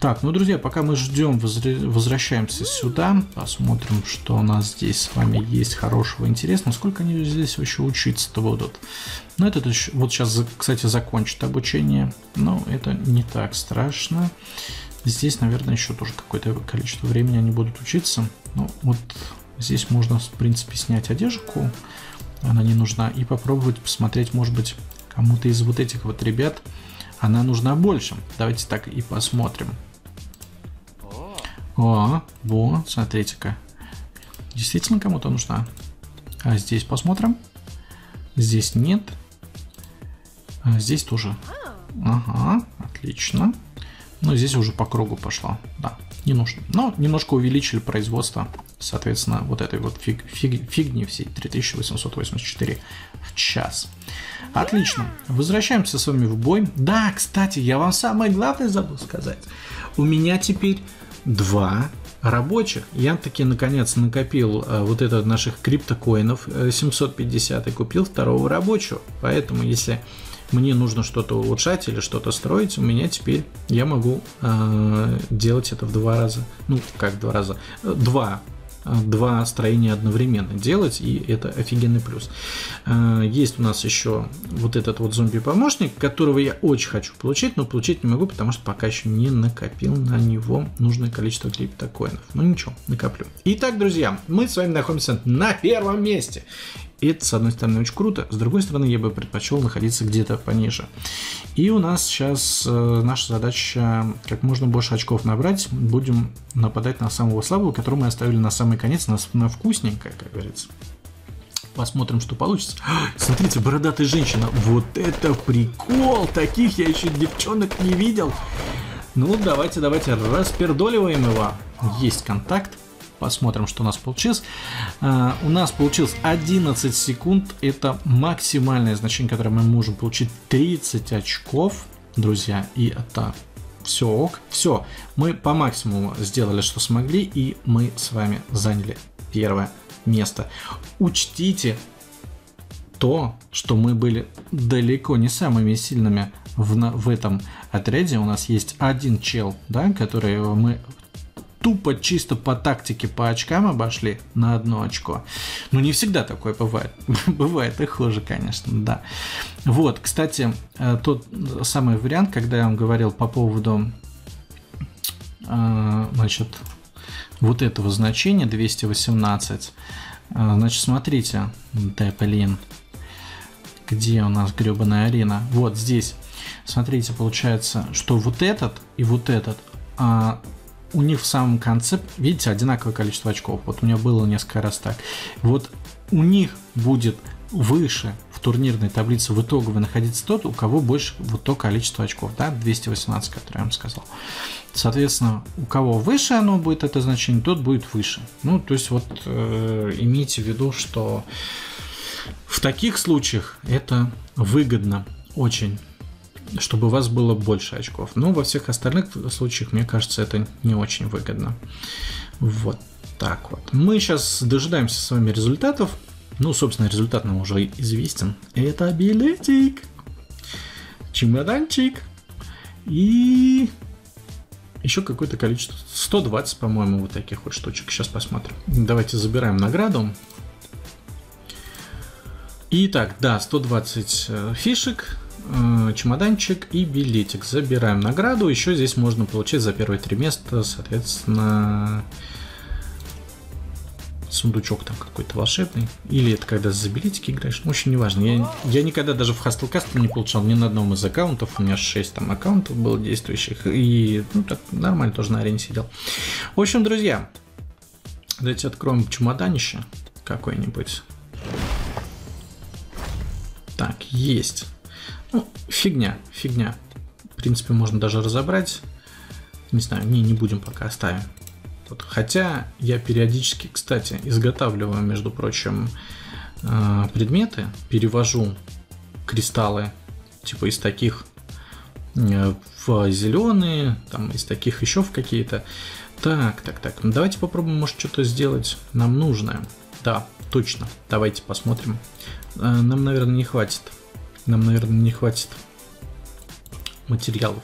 Так, ну, друзья, пока мы ждем, возвращаемся сюда, посмотрим, что у нас здесь с вами есть хорошего, интересного. Сколько они здесь вообще учиться-то будут? Ну, этот вот сейчас, кстати, закончит обучение, но это не так страшно. Здесь, наверное, еще тоже какое-то количество времени они будут учиться. Ну, вот здесь можно, в принципе, снять одежку, она не нужна, и попробовать посмотреть, может быть, кому-то из вот этих вот ребят она нужна больше. Давайте так и посмотрим. О, вот, смотрите-ка. Действительно кому-то нужна. А здесь посмотрим. Здесь нет. А здесь тоже. Ага, отлично. Но здесь уже по кругу пошло. Да, не нужно. Но немножко увеличили производство. Соответственно, вот этой вот фиг, фиг, фигни всей три тысячи восемьсот восемьдесят четыре в час. Отлично. Возвращаемся с вами в бой. Да, кстати, я вам самое главное забыл сказать. У меня теперь два рабочих. Я таки наконец накопил вот этот наших криптокоинов семьсот пятьдесят и купил второго рабочего. Поэтому если мне нужно что-то улучшать или что-то строить, у меня теперь я могу э, делать это в два раза. Ну, как два раза? Два. Два строения одновременно делать, и это офигенный плюс. Э, есть у нас еще вот этот вот зомби-помощник, которого я очень хочу получить, но получить не могу, потому что пока еще не накопил на него нужное количество криптокоинов. Ну ничего, накоплю. Итак, друзья, мы с вами находимся на первом месте. И это, с одной стороны, очень круто, с другой стороны, я бы предпочел находиться где-то пониже. И у нас сейчас э, наша задача как можно больше очков набрать. Будем нападать на самого слабого, которого мы оставили на самый конец, на, на вкусненькое, как говорится. Посмотрим, что получится. Смотрите, бородатая женщина. Вот это прикол! Таких я еще девчонок не видел. Ну, давайте, давайте, распердоливаем его. Есть контакт. Посмотрим, что у нас получилось. Uh, у нас получилось одиннадцать секунд. Это максимальное значение, которое мы можем получить. тридцать очков, друзья. И это все ок. Все. Мы по максимуму сделали, что смогли. И мы с вами заняли первое место. Учтите то, что мы были далеко не самыми сильными в, в этом отряде. У нас есть один чел, да, который мы... Тупо, чисто по тактике, по очкам обошли на одно очко. Ну, не всегда такое бывает. Бывает и хуже, конечно, да. Вот, кстати, тот самый вариант, когда я вам говорил по поводу, значит, вот этого значения двести восемнадцать. Значит, смотрите, да, блин, где у нас гребаная арена? Вот здесь. Смотрите, получается, что вот этот и вот этот... У них в самом конце, видите, одинаковое количество очков. Вот у меня было несколько раз так. Вот у них будет выше в турнирной таблице в итоговой находиться тот, у кого больше вот то количество очков, да, двести восемнадцать, которое я вам сказал. Соответственно, у кого выше оно будет, это значение, тот будет выше. Ну, то есть вот э, имейте в виду, что в таких случаях это выгодно очень, чтобы у вас было больше очков. Но во всех остальных случаях, мне кажется, это не очень выгодно. Вот так вот. Мы сейчас дожидаемся с вами результатов. Ну, собственно, результат нам уже известен. Это билетик. Чемоданчик. И... еще какое-то количество. сто двадцать, по-моему, вот таких вот штучек. Сейчас посмотрим. Давайте забираем награду. Итак, да, сто двадцать фишек. Чемоданчик и билетик. Забираем награду. Еще здесь можно получить за первые три места, соответственно, сундучок там какой-то волшебный. Или это когда за билетики играешь. Очень неважно. Я, я никогда даже в Hustle Castle не получал ни на одном из аккаунтов. У меня шесть там аккаунтов было действующих. И ну, так нормально тоже на арене сидел. В общем, друзья, давайте откроем чемоданище какой-нибудь. Так, есть. Ну, фигня, фигня. В принципе, можно даже разобрать. Не знаю, не, не будем пока, оставим. Вот. Хотя я периодически, кстати, изготавливаю, между прочим, предметы. Перевожу кристаллы, типа, из таких в зеленые, там, из таких еще в какие-то. Так, так, так. Ну, давайте попробуем, может, что-то сделать нам нужное. Да, точно. Давайте посмотрим. Нам, наверное, не хватит. Нам, наверное, не хватит материалов.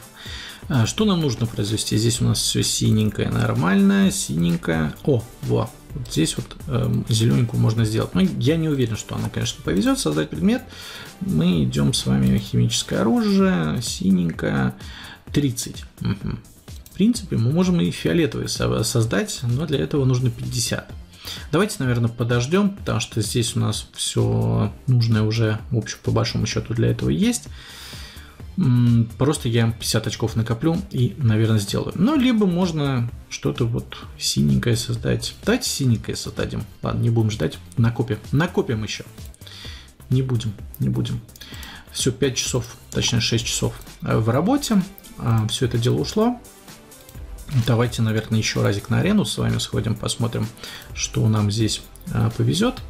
Что нам нужно произвести? Здесь у нас все синенькое, нормальное, синенькое. О, во, вот здесь вот э, зелененькую можно сделать. Но я не уверен, что она, конечно, повезет. Создать предмет. Мы идем с вами химическое оружие, синенькое, тридцать. Угу. В принципе, мы можем и фиолетовые создать, но для этого нужно пятьдесят. Давайте, наверное, подождем, потому что здесь у нас все нужное уже, в общем, по большому счету для этого есть. Просто я пятьдесят очков накоплю и, наверное, сделаю. Ну, либо можно что-то вот синенькое создать. Давайте синенькое создадим. Ладно, не будем ждать. Накопим. Накопим еще. Не будем, не будем. Все, пять часов, точнее шесть часов в работе. Все это дело ушло. Давайте, наверное, еще разик на арену с вами сходим, посмотрим, что нам здесь а, повезет.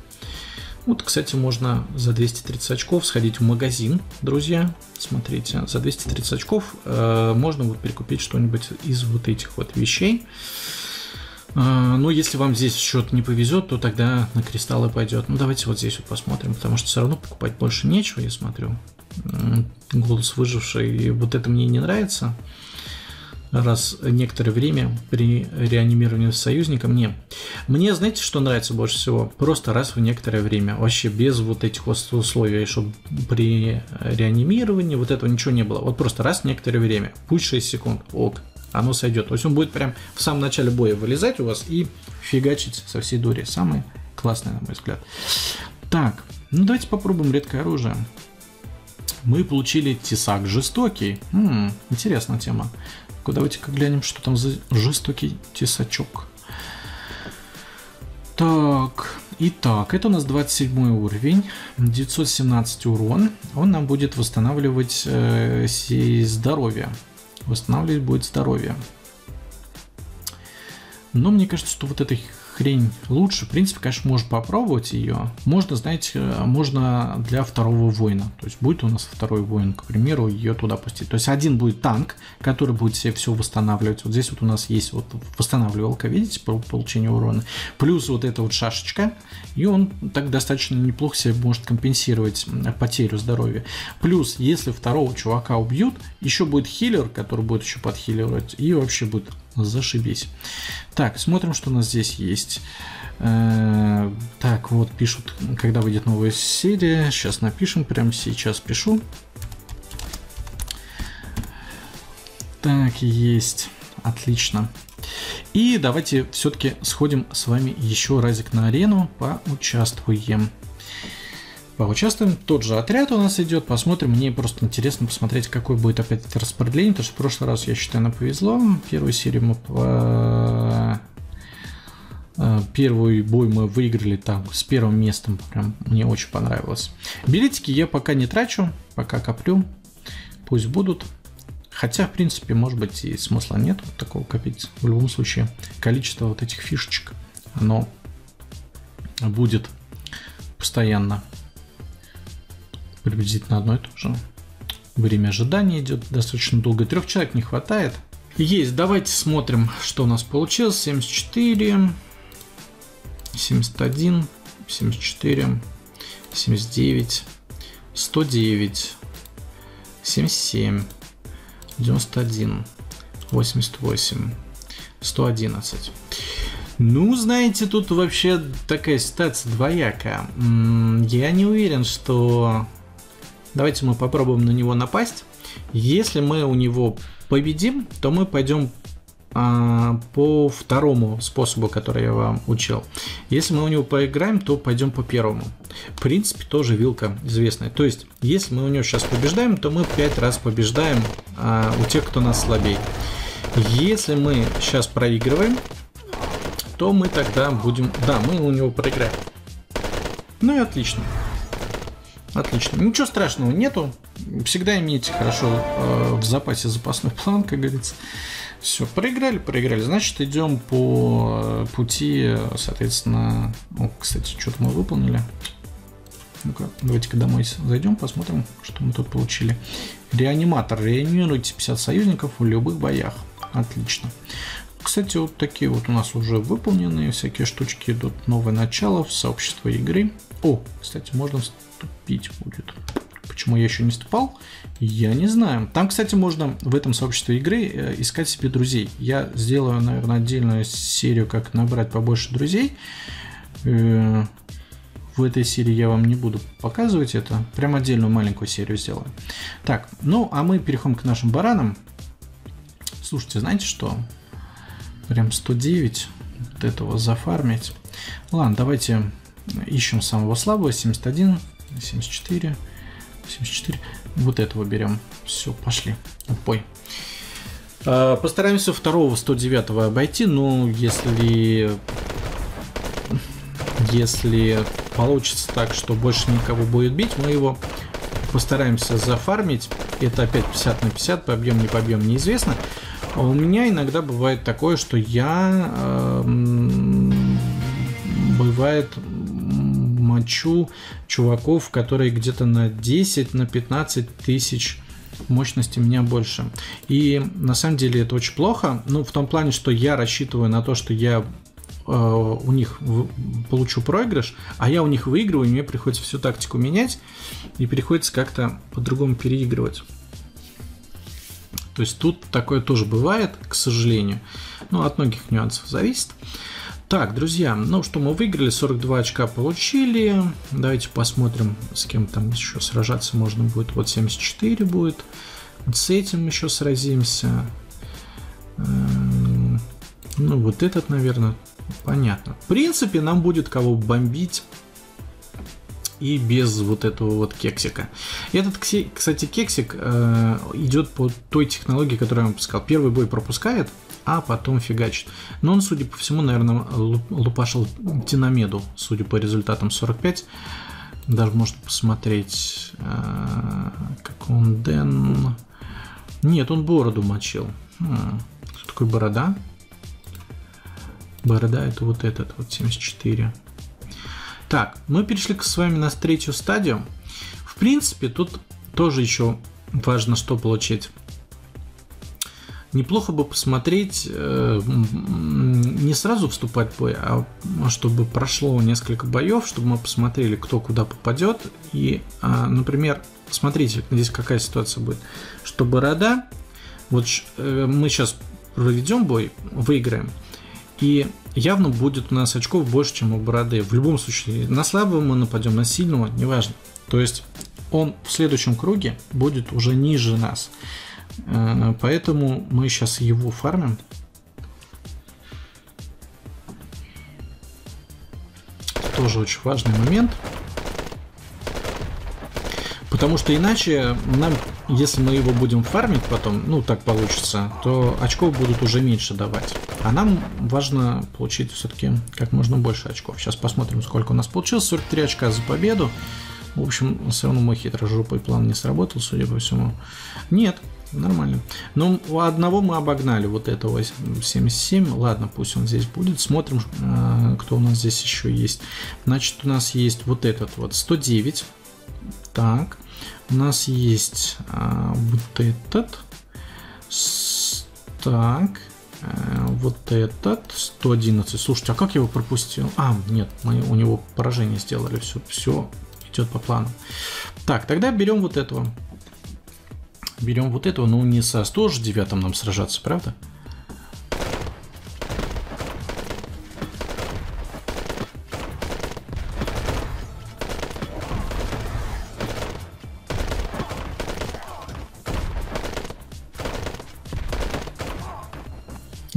Вот, кстати, можно за двести тридцать очков сходить в магазин, друзья. Смотрите, за двести тридцать очков э, можно вот прикупить что-нибудь из вот этих вот вещей. Но если вам здесь счет не повезет, то тогда на кристаллы пойдет. Ну, давайте вот здесь вот посмотрим, потому что все равно покупать больше нечего, я смотрю. Голос выживший, и вот это мне не нравится. Раз некоторое время при реанимировании союзника мне... Мне, знаете, что нравится больше всего? Просто раз в некоторое время. Вообще без вот этих условий, чтобы при реанимировании вот этого ничего не было. Вот просто раз в некоторое время. Пусть шесть секунд. Ок. Оно сойдет. То есть он будет прям в самом начале боя вылезать у вас и фигачить со всей дури. Самое классное, на мой взгляд. Так. Ну, давайте попробуем редкое оружие. Мы получили тесак жестокий. М-м, интересная тема. Давайте-ка глянем, что там за жестокий тесачок. Так, итак, это у нас двадцать седьмой уровень, девятьсот семнадцать урон. Он нам будет восстанавливать э, здоровье. Восстанавливать будет здоровье. Но мне кажется, что вот эта хрень лучше. В принципе, конечно, можно попробовать ее. Можно, знаете, можно для второго воина. То есть будет у нас второй воин, к примеру, ее туда пустить. То есть один будет танк, который будет себе все восстанавливать. Вот здесь вот у нас есть вот восстанавливалка, видите, по получению урона. Плюс вот эта вот шашечка. И он так достаточно неплохо себе может компенсировать потерю здоровья. Плюс, если второго чувака убьют, еще будет хилер, который будет еще подхилировать. И вообще будет... Зашибись. Так, смотрим, что у нас здесь есть. Э-э- так, вот пишут, когда выйдет новая серия. Сейчас напишем, прямо сейчас пишу. Так, есть. Отлично. И давайте все-таки сходим с вами еще разик на арену, поучаствуем. Поучаствуем. Тот же отряд у нас идет. Посмотрим. Мне просто интересно посмотреть, какое будет опять это распределение. Потому что в прошлый раз, я считаю, нам повезло. Первую серию мы... По... Первый бой мы выиграли там с первым местом. Прям мне очень понравилось. Билетики я пока не трачу. Пока коплю. Пусть будут. Хотя, в принципе, может быть, и смысла нет вот такого копить. В любом случае, количество вот этих фишечек, оно будет постоянно. Приблизительно одно и то же. Время ожидания идет достаточно долго. Трех человек не хватает. Есть. Давайте смотрим, что у нас получилось. семьдесят четыре, семьдесят один, семьдесят девять, сто девять, семьдесят семь, девяносто один, восемьдесят восемь, сто одиннадцать. Ну, знаете, тут вообще такая ситуация двоякая. Я не уверен, что... Давайте мы попробуем на него напасть. Если мы у него победим, то мы пойдем а, по второму способу, который я вам учил. Если мы у него поиграем, то пойдем по первому. В принципе, тоже вилка известная. То есть, если мы у него сейчас побеждаем, то мы пять раз побеждаем а, у тех, кто нас слабее. Если мы сейчас проигрываем, то мы тогда будем... Да, мы у него проиграем. Ну и отлично. Отлично. Ничего страшного нету. Всегда имейте хорошо э, в запасе запасной план, как говорится. Все, проиграли, проиграли. Значит, идем по пути, соответственно... О, кстати, что-то мы выполнили. Ну-ка, давайте-ка домой зайдем, посмотрим, что мы тут получили. Реаниматор. Реанимируйте пятьдесят союзников в любых боях. Отлично. Кстати, вот такие вот у нас уже выполненные всякие штучки идут. Новое начало в сообщество игры. О, кстати, можно вступить будет. Почему я еще не вступал, я не знаю. Там, кстати, можно в этом сообществе игры искать себе друзей. Я сделаю, наверное, отдельную серию, как набрать побольше друзей. В этой серии я вам не буду показывать это. Прям отдельную маленькую серию сделаю. Так, ну, а мы переходим к нашим баранам. Слушайте, знаете что? Прям сто девять вот этого зафармить. Ладно, давайте ищем самого слабого. семьдесят один, семьдесят четыре, семьдесят четыре. Вот этого берем. Все, пошли. Бой. Постараемся второго сто девятого обойти, но если... Если получится так, что больше никого будет бить, мы его постараемся зафармить. Это опять пятьдесят на пятьдесят, побьем, не побьем, неизвестно. А у меня иногда бывает такое, что я э, бывает мочу чуваков, которые где-то на десять, на пятнадцать тысяч мощности меня больше. И на самом деле это очень плохо. Ну, в том плане, что я рассчитываю на то, что я э, у них в, получу проигрыш, а я у них выигрываю, и мне приходится всю тактику менять, и приходится как-то по-другому переигрывать. То есть тут такое тоже бывает, к сожалению. Ну, от многих нюансов зависит. Так, друзья, ну что, мы выиграли, сорок два очка получили. Давайте посмотрим, с кем там еще сражаться можно будет. Вот семьдесят четыре будет. Вот с этим еще сразимся. Ну, вот этот, наверное, понятно. В принципе, нам будет кого бомбить. И без вот этого вот кексика. Этот, кстати, кексик э, идет по той технологии, которую я вам сказал. Первый бой пропускает, а потом фигачит. Но он, судя по всему, наверное, лупашил динамеду, судя по результатам сорок пять. Даже можно посмотреть, э, как он Дэн... Нет, он бороду мочил. Хм. Что такое борода? Борода — это вот этот, вот семьдесят четыре. Так, мы перешли с вами на третью стадию. В принципе, тут тоже еще важно что получить. Неплохо бы посмотреть, э, не сразу вступать в бой, а чтобы прошло несколько боев, чтобы мы посмотрели, кто куда попадет. И, э, например, смотрите, здесь какая ситуация будет. Что борода, вот э, мы сейчас проведем бой, выиграем. И явно будет у нас очков больше, чем у бороды. В любом случае, на слабого мы нападем, на сильного, неважно. То есть он в следующем круге будет уже ниже нас. Поэтому мы сейчас его фармим. Тоже очень важный момент. Потому что иначе нам, если мы его будем фармить потом, ну так получится, то очков будут уже меньше давать. А нам важно получить все-таки как можно больше очков. Сейчас посмотрим, сколько у нас получилось. сорок три очка за победу. В общем, все равно мой хитрожопый план не сработал, судя по всему. Нет, нормально. Но одного мы обогнали, вот этого семьдесят семь. Ладно, пусть он здесь будет. Смотрим, кто у нас здесь еще есть. Значит, у нас есть вот этот вот сто девять. Так, у нас есть а, вот этот, с, так, а, вот этот, сто одиннадцать. Слушайте, а как я его пропустил? А, нет, мы у него поражение сделали, все, все идет по плану. Так, тогда берем вот этого. Берем вот этого, но не со сто девять нам сражаться, правда?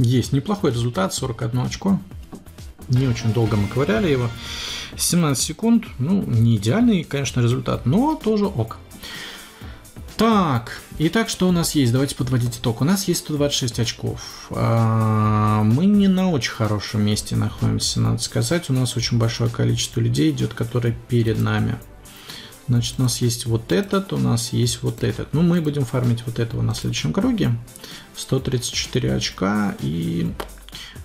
Есть неплохой результат, сорок одно очко. Не очень долго мы ковыряли его. семнадцать секунд. Ну, не идеальный, конечно, результат, но тоже ок. Так, итак, что у нас есть? Давайте подводить итог. У нас есть сто двадцать шесть очков. Мы не на очень хорошем месте находимся, надо сказать. У нас очень большое количество людей идет, которые перед нами. Значит, у нас есть вот этот, у нас есть вот этот. Ну, мы будем фармить вот этого на следующем круге. сто тридцать четыре очка, и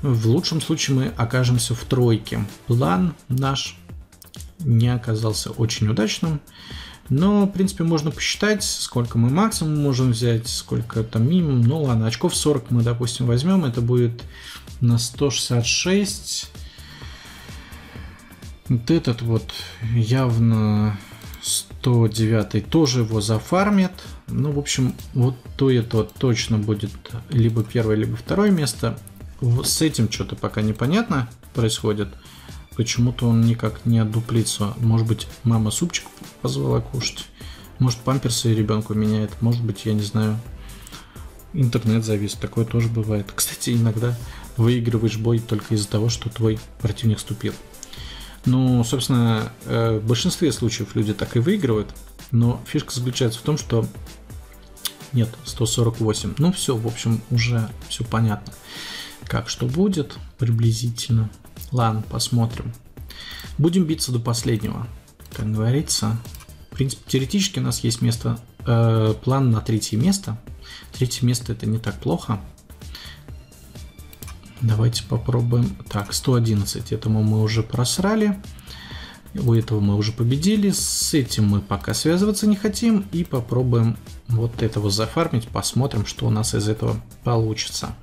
в лучшем случае мы окажемся в тройке. План наш не оказался очень удачным. Но, в принципе, можно посчитать, сколько мы максимум можем взять, сколько там минимум. Ну, ладно, очков сорок мы, допустим, возьмем. Это будет на сто шестьдесят шесть. Вот этот вот явно... сто девять тоже его зафармит. Ну, в общем, вот то и то точно будет либо первое, либо второе место. Вот с этим что-то пока непонятно происходит. Почему-то он никак не отдуплится. Может быть, мама супчик позвала кушать. Может, памперсы ребенку меняет. Может быть, я не знаю. Интернет завис. Такое тоже бывает. Кстати, иногда выигрываешь бой только из-за того, что твой противник вступил. Ну, собственно, в большинстве случаев люди так и выигрывают, но фишка заключается в том, что нет, сто сорок восемь. Ну все, в общем, уже все понятно, как что будет приблизительно. Ладно, посмотрим. Будем биться до последнего, как говорится. В принципе, теоретически у нас есть место, э, план на третье место. Третье место — это не так плохо. Давайте попробуем. Так, сто одиннадцать. Этому мы уже просрали. У этого мы уже победили. С этим мы пока связываться не хотим. И попробуем вот этого зафармить. Посмотрим, что у нас из этого получится.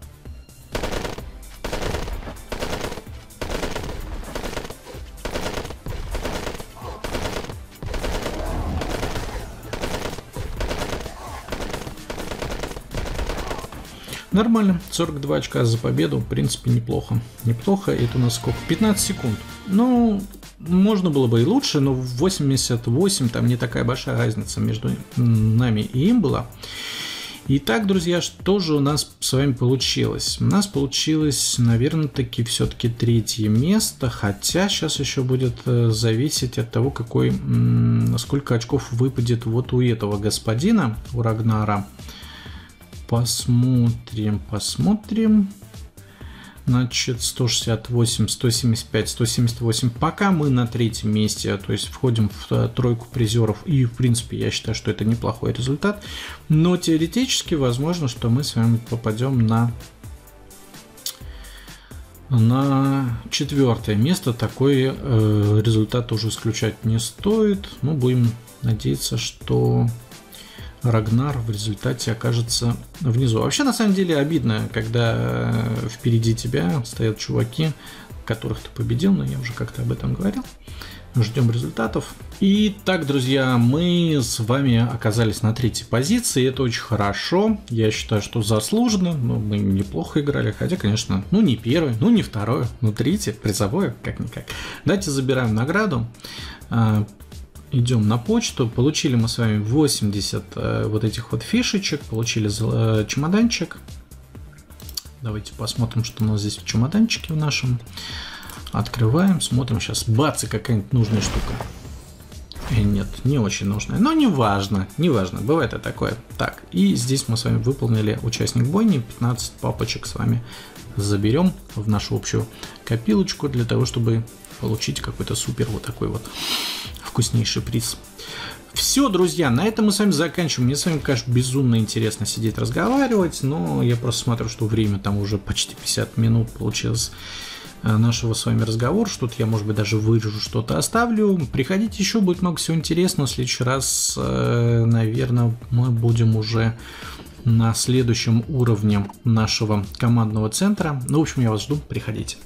Нормально, сорок два очка за победу, в принципе, неплохо. Неплохо, это у нас сколько? пятнадцать секунд. Ну, можно было бы и лучше, но в восемьдесят восемь там не такая большая разница между нами и им была. Итак, друзья, что же у нас с вами получилось? У нас получилось, наверное-таки, все-таки третье место, хотя сейчас еще будет зависеть от того, какой, сколько очков выпадет вот у этого господина, у Рагнара. Посмотрим, посмотрим. Значит, сто шестьдесят восемь, сто семьдесят пять, сто семьдесят восемь. Пока мы на третьем месте, то есть входим в тройку призеров. И, в принципе, я считаю, что это неплохой результат. Но теоретически возможно, что мы с вами попадем на, на четвертое место. Такой э, результат уже исключать не стоит. Мы будем надеяться, что Рагнар в результате окажется внизу. Вообще, на самом деле, обидно, когда впереди тебя стоят чуваки, которых ты победил, но я уже как-то об этом говорил. Ждем результатов. Итак, друзья, мы с вами оказались на третьей позиции. Это очень хорошо. Я считаю, что заслуженно. Но мы неплохо играли. Хотя, конечно, ну не первое, ну не второе, ну третье, призовое, как-никак. Давайте забираем награду. Идем на почту, получили мы с вами восемьдесят э, вот этих вот фишечек, получили э, чемоданчик. Давайте посмотрим, что у нас здесь в чемоданчике в нашем. Открываем, смотрим, сейчас бац, и какая-нибудь нужная штука. И нет, не очень нужная, но не важно, не важно, бывает и такое. Так, и здесь мы с вами выполнили участник бойни, пятнадцать папочек с вами заберем в нашу общую копилочку для того, чтобы получить какой-то супер вот такой вот вкуснейший приз. Все, друзья, на этом мы с вами заканчиваем. Мне с вами, конечно, безумно интересно сидеть разговаривать, но я просто смотрю, что время там уже почти пятьдесят минут получилось нашего с вами разговора. Что-то я, может быть, даже вырежу, что-то оставлю. Приходите еще, будет много всего интересного. В следующий раз, наверное, мы будем уже на следующем уровне нашего командного центра. Ну, в общем, я вас жду, приходите.